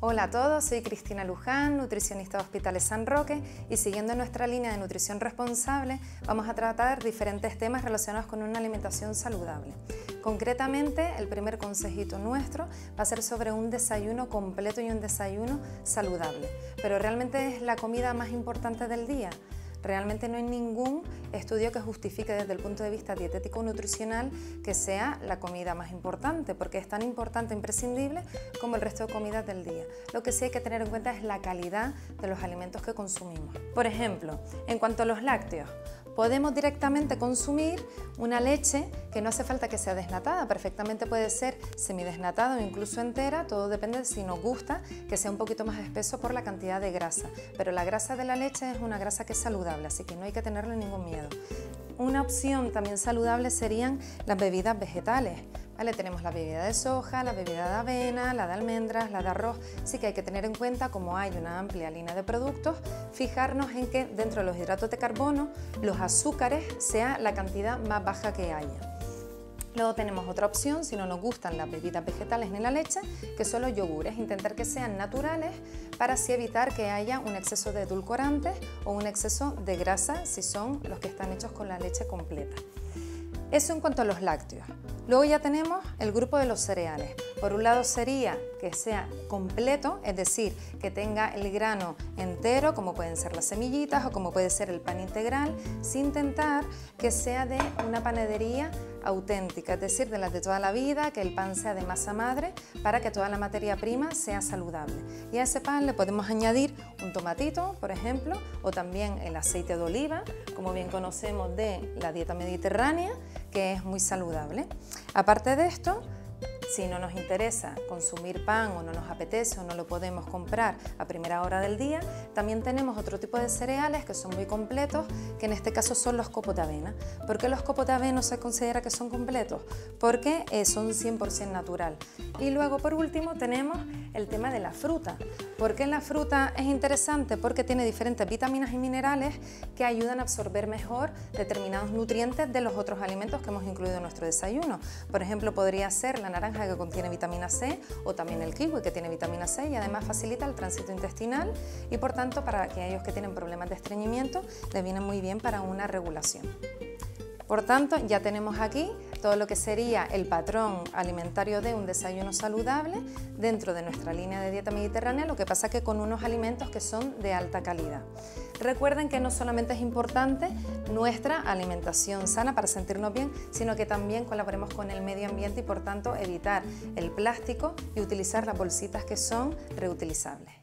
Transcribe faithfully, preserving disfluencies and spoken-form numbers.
Hola a todos, soy Cristina Luján, nutricionista de Hospitales San Roque, y siguiendo nuestra línea de nutrición responsable vamos a tratar diferentes temas relacionados con una alimentación saludable. Concretamente, el primer consejito nuestro va a ser sobre un desayuno completo y un desayuno saludable, pero realmente es la comida más importante del día. Realmente no hay ningún estudio que justifique desde el punto de vista dietético-nutricional que sea la comida más importante, porque es tan importante e imprescindible como el resto de comidas del día. Lo que sí hay que tener en cuenta es la calidad de los alimentos que consumimos. Por ejemplo, en cuanto a los lácteos, podemos directamente consumir una leche que no hace falta que sea desnatada, perfectamente puede ser semidesnatada o incluso entera, todo depende de si nos gusta que sea un poquito más espeso por la cantidad de grasa, pero la grasa de la leche es una grasa que es saludable, así que no hay que tenerle ningún miedo. Una opción también saludable serían las bebidas vegetales. Vale, tenemos la bebida de soja, la bebida de avena, la de almendras, la de arroz. Sí que hay que tener en cuenta, como hay una amplia línea de productos, fijarnos en que dentro de los hidratos de carbono, los azúcares sea la cantidad más baja que haya. Luego tenemos otra opción, si no nos gustan las bebidas vegetales ni la leche, que son los yogures, intentar que sean naturales para así evitar que haya un exceso de edulcorantes o un exceso de grasa si son los que están hechos con la leche completa. Eso en cuanto a los lácteos. Luego ya tenemos el grupo de los cereales. Por un lado sería que sea completo, es decir, que tenga el grano entero, como pueden ser las semillitas o como puede ser el pan integral, sin intentar que sea de una panadería auténtica, es decir, de las de toda la vida, que el pan sea de masa madre para que toda la materia prima sea saludable. Y a ese pan le podemos añadir un tomatito, por ejemplo, o también el aceite de oliva, como bien conocemos de la dieta mediterránea, que es muy saludable. Aparte de esto, si no nos interesa consumir pan o no nos apetece o no lo podemos comprar a primera hora del día, también tenemos otro tipo de cereales que son muy completos, que en este caso son los copos de avena. ¿Por qué los copos de avena se considera que son completos? Porque son cien por ciento natural. Y luego por último tenemos el tema de la fruta. ¿Por qué la fruta es interesante? Porque tiene diferentes vitaminas y minerales que ayudan a absorber mejor determinados nutrientes de los otros alimentos que hemos incluido en nuestro desayuno. Por ejemplo, podría ser la naranja, que contiene vitamina ce, o también el kiwi, que tiene vitamina ce y además facilita el tránsito intestinal, y por tanto para aquellos que tienen problemas de estreñimiento les viene muy bien para una regulación. Por tanto, ya tenemos aquí todo lo que sería el patrón alimentario de un desayuno saludable dentro de nuestra línea de dieta mediterránea, lo que pasa que con unos alimentos que son de alta calidad. Recuerden que no solamente es importante nuestra alimentación sana para sentirnos bien, sino que también colaboremos con el medio ambiente y por tanto evitar el plástico y utilizar las bolsitas que son reutilizables.